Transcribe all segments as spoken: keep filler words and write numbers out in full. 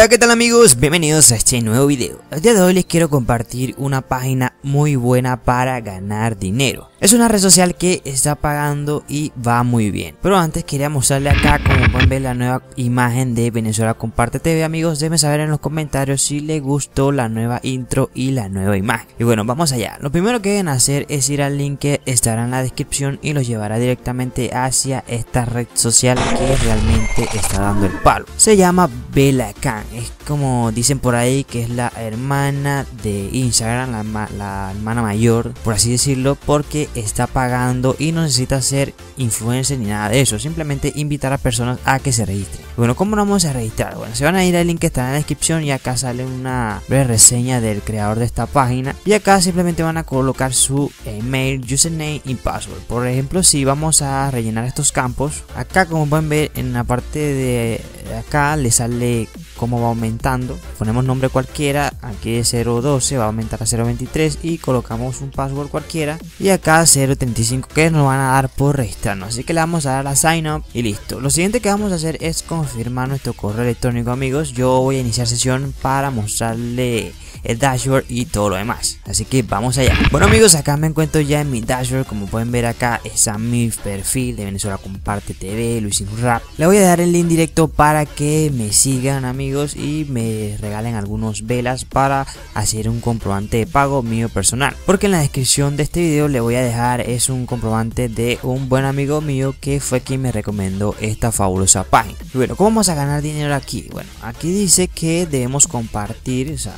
Hola, ¿qué tal amigos? Bienvenidos a este nuevo video. El día de hoy les quiero compartir una página muy buena para ganar dinero. Es una red social que está pagando y va muy bien. Pero antes quería mostrarle acá, como pueden ver, la nueva imagen de Venezuela Comparte T V. Amigos, déjenme saber en los comentarios si les gustó la nueva intro y la nueva imagen. Y bueno, vamos allá. Lo primero que deben hacer es ir al link que estará en la descripción y los llevará directamente hacia esta red social que realmente está dando el palo. Se llama Belacam. Es como dicen por ahí que es la hermana de Instagram, la, ma la hermana mayor, por así decirlo, porque está pagando y no necesita ser influencer ni nada de eso, simplemente invitar a personas a que se registren. Bueno, ¿cómo nos vamos a registrar? Bueno, se van a ir al link que está en la descripción y acá sale una breve reseña del creador de esta página y acá simplemente van a colocar su email, username y password. Por ejemplo, si vamos a rellenar estos campos, acá como pueden ver en la parte de acá le sale cómo va aumentando, ponemos nombre cualquiera, aquí es cero doce, va a aumentar a cero veintitrés y colocamos un password cualquiera y acá cero treinta y cinco que nos van a dar por registrarnos, así que le vamos a dar a sign up y listo. Lo siguiente que vamos a hacer es confirmar nuestro correo electrónico amigos, yo voy a iniciar sesión para mostrarle el dashboard y todo lo demás, así que vamos allá. Bueno amigos, acá me encuentro ya en mi dashboard, como pueden ver acá está mi perfil de Venezuela Comparte T V, Luis Inurá. Le voy a dar el link directo para que me sigan amigos y me regalen algunos velas para hacer un comprobante de pago mío personal, porque en la descripción de este video le voy a dejar es un comprobante de un buen amigo mío que fue quien me recomendó esta fabulosa página. Y bueno, ¿cómo vamos a ganar dinero aquí? Bueno, aquí dice que debemos compartir, o sea,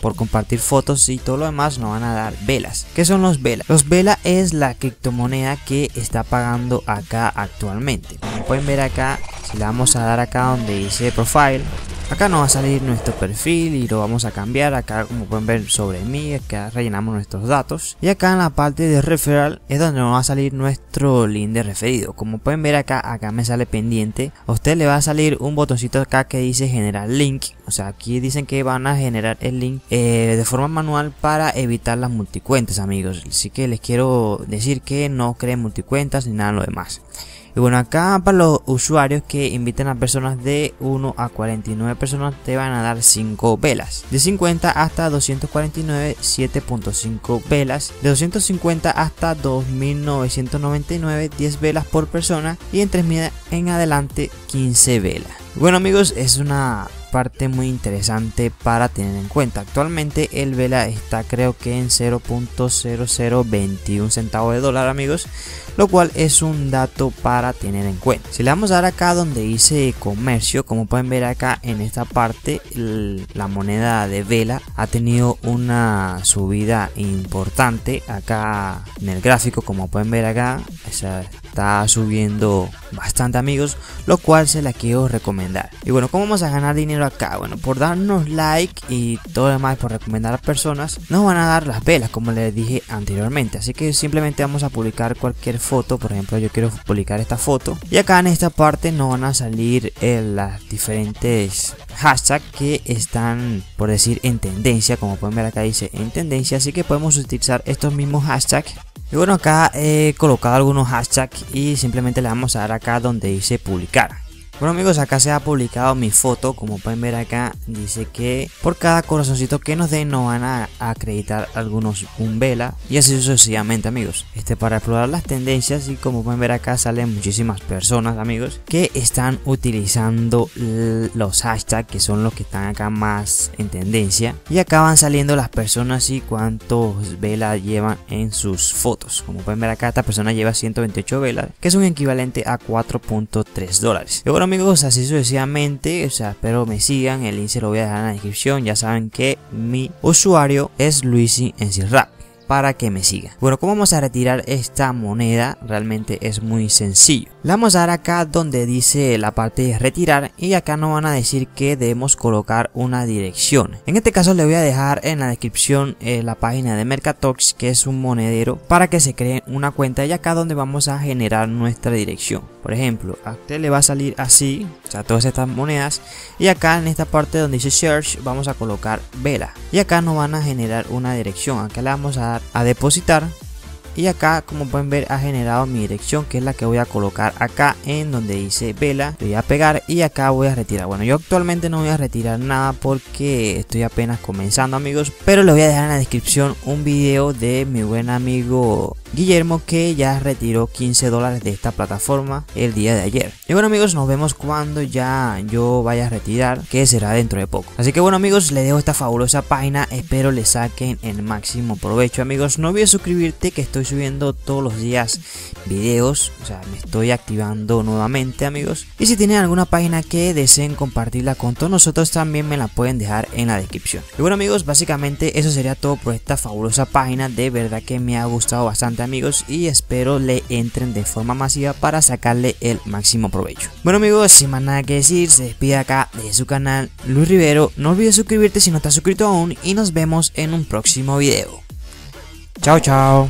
por compartir fotos y todo lo demás nos van a dar velas. ¿Qué son los velas? Los velas es la criptomoneda que está pagando acá actualmente. Como pueden ver acá, si le vamos a dar acá donde dice profile, acá nos va a salir nuestro perfil y lo vamos a cambiar. Acá como pueden ver sobre mí, acá rellenamos nuestros datos. Y acá en la parte de referral es donde nos va a salir nuestro link de referido. Como pueden ver acá, acá me sale pendiente. A usted le va a salir un botoncito acá que dice generar link. O sea, aquí dicen que van a generar el link eh, de forma manual para evitar las multicuentas amigos. Así que les quiero decir que no creen multicuentas ni nada de lo demás. Y bueno, acá para los usuarios que inviten a personas de uno a cuarenta y nueve personas te van a dar cinco velas. De cincuenta hasta doscientos cuarenta y nueve, siete punto cinco velas. De doscientos cincuenta hasta dos mil novecientos noventa y nueve, diez velas por persona. Y en tres mil en adelante, quince velas. Bueno amigos, es una parte muy interesante para tener en cuenta. Actualmente el vela está creo que en cero punto cero cero veintiuno centavos de dólar amigos, lo cual es un dato para tener en cuenta. Si le vamos a dar acá donde dice comercio, como pueden ver acá en esta parte, el, la moneda de vela ha tenido una subida importante acá en el gráfico, como pueden ver acá, o sea, está subiendo bastante amigos, lo cual se la quiero recomendar. Y bueno, ¿cómo vamos a ganar dinero acá? Bueno, por darnos like y todo lo demás, por recomendar a personas, nos van a dar las velas como les dije anteriormente. Así que simplemente vamos a publicar cualquier foto. Por ejemplo, yo quiero publicar esta foto y acá en esta parte nos van a salir eh, las diferentes hashtags que están, por decir, en tendencia. Como pueden ver acá dice en tendencia, así que podemos utilizar estos mismos hashtags. Y bueno, acá he colocado algunos hashtags y simplemente le vamos a dar acá donde dice publicar. Bueno amigos, acá se ha publicado mi foto, como pueden ver acá dice que por cada corazoncito que nos den nos van a acreditar algunos un vela y así sucesivamente amigos. Este para explorar las tendencias y como pueden ver acá salen muchísimas personas amigos que están utilizando los hashtags que son los que están acá más en tendencia y acá van saliendo las personas y cuántos velas llevan en sus fotos. Como pueden ver acá esta persona lleva ciento veintiocho velas que es un equivalente a cuatro punto tres dólares. Y bueno amigos, así sucesivamente, o sea, espero me sigan, el link se lo voy a dejar en la descripción, ya saben que mi usuario es Luisi Encirrap, para que me sigan. Bueno, ¿cómo vamos a retirar esta moneda? Realmente es muy sencillo. La vamos a dar acá donde dice la parte de retirar y acá nos van a decir que debemos colocar una dirección. En este caso le voy a dejar en la descripción eh, la página de Mercatox, que es un monedero para que se creen una cuenta y acá donde vamos a generar nuestra dirección. Por ejemplo, a usted le va a salir así, o sea, todas estas monedas y acá en esta parte donde dice search vamos a colocar vela y acá nos van a generar una dirección. Acá le vamos a dar a depositar y acá como pueden ver ha generado mi dirección, que es la que voy a colocar acá en donde dice Vela. Voy a pegar y acá voy a retirar. Bueno, yo actualmente no voy a retirar nada porque estoy apenas comenzando, amigos, pero les voy a dejar en la descripción un video de mi buen amigo Guillermo, que ya retiró quince dólares de esta plataforma el día de ayer. Y bueno, amigos, nos vemos cuando ya yo vaya a retirar, que será dentro de poco. Así que bueno, amigos, les dejo esta fabulosa página, espero les saquen el máximo provecho. Amigos, no olvides suscribirte, que estoy subiendo todos los días videos, o sea, me estoy activando nuevamente, amigos. Y si tienen alguna página que deseen compartirla con todos nosotros, también me la pueden dejar en la descripción. Y bueno, amigos, básicamente eso sería todo por esta fabulosa página, de verdad que me ha gustado bastante, amigos, y espero le entren de forma masiva para sacarle el máximo provecho. Bueno, amigos, sin más nada que decir, se despide acá de su canal Luis Rivero. No olvides suscribirte si no estás suscrito aún y nos vemos en un próximo video. Chao, chao.